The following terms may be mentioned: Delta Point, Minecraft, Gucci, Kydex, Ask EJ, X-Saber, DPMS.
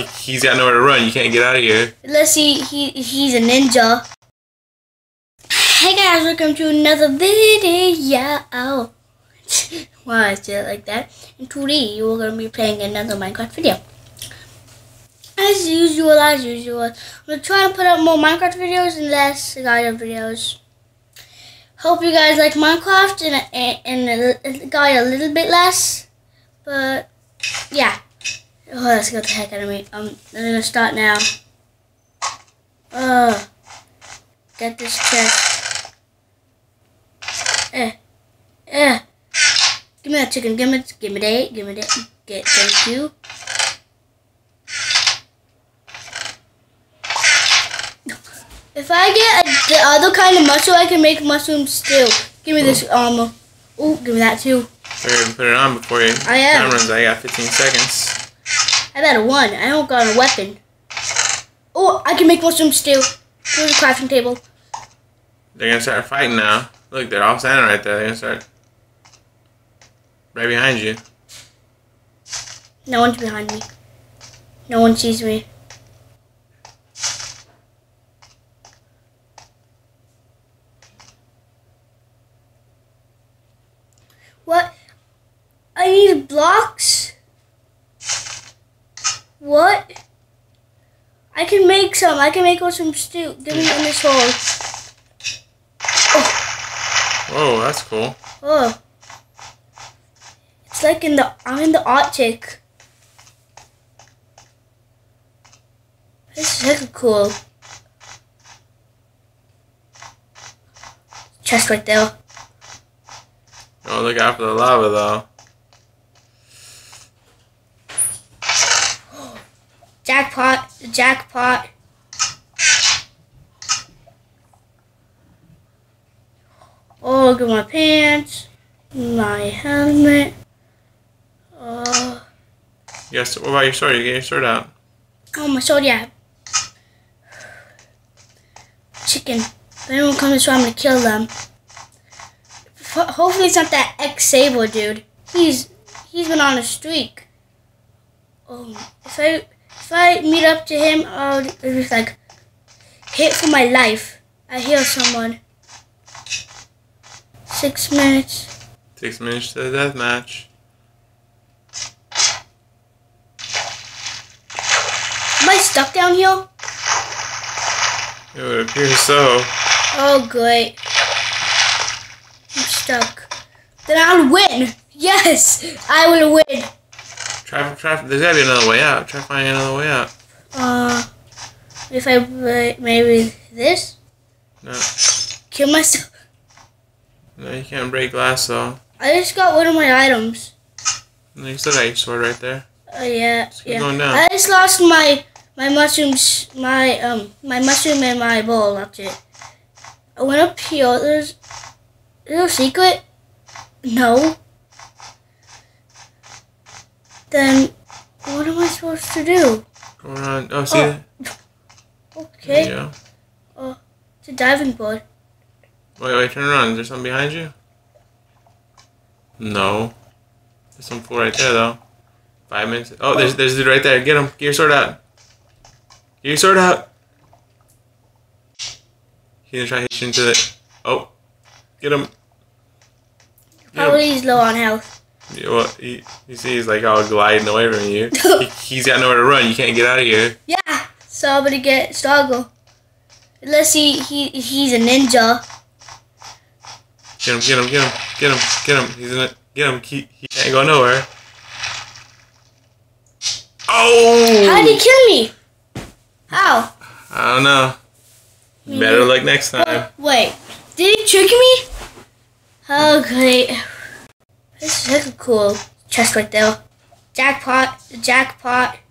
He's got nowhere to run. You can't get out of here. Unless he's a ninja. Hey guys, welcome to another video. Why I say it like that? And today we're gonna be playing another Minecraft video. As usual, I'm gonna try and put up more Minecraft videos and less Gaia videos. Hope you guys like Minecraft and Gaia a little bit less, but yeah. Oh, that's got the heck out of me. I'm gonna start now. Get this chest. Give me that chicken. Give me that. Thank you. If I get the other kind of mushroom, I can make mushroom stew. Give me this armor. Oh, give me that too. Better put it on before your time runs. I got 15 seconds. I got a one. I don't got a weapon. Oh, I can make mushroom stew. Go to the crafting table. They're gonna start fighting now. Look, they're all standing right there. They're gonna start right behind you. No one's behind me. No one sees me. What? I need blocks? What? I can make some. I can make some stew. Give me this hole. Oh. Whoa, that's cool. Oh. It's like I'm in the Arctic. This is heck cool. Chest right there. Don't look out for the lava though. Jackpot. Oh, look at my pants. My helmet. Yes, what about your sword? You get your sword out. Oh, my sword, yeah. Chicken. If anyone comes this way, I'm going to kill them. Hopefully it's not that X-Saber dude. He's been on a streak. Oh, If I meet up to him, I'll just like hit for my life. I heal someone. 6 minutes. 6 minutes to the death match. Am I stuck down here? It would appear so. Oh great. I'm stuck. Then I'll win. Yes, I will win. Try. There's gotta be another way out. Try finding another way out. If I maybe this. No. Kill myself. No, you can't break glass though. I just got one of my items. No, you still got your sword right there. Oh yeah. So yeah. Keep going down. I just lost my mushrooms, my mushroom and my bowl. That's it. I went up here. There's no secret. No. Then what am I supposed to do? Go around. Oh, see that? Okay. There you go. Oh, it's a diving board. Wait, turn around. Is there something behind you? No. There's some fool right there, though. 5 minutes. Oh, there's a dude right there. Get him. Get your sword out. Get your sword out. He's gonna try to hit you into it. Oh, get him. Probably he's low on health. Yeah, well, you see he's like all gliding away from you. He's got nowhere to run. You can't get out of here. Yeah, so I'm gonna get struggle. Unless he's a ninja. Get him. He can't go nowhere. Oh! How did he kill me? How? I don't know. Maybe. Better luck next time. Wait, did he trick me? Oh, great. This is cool. Chest right there. Jackpot.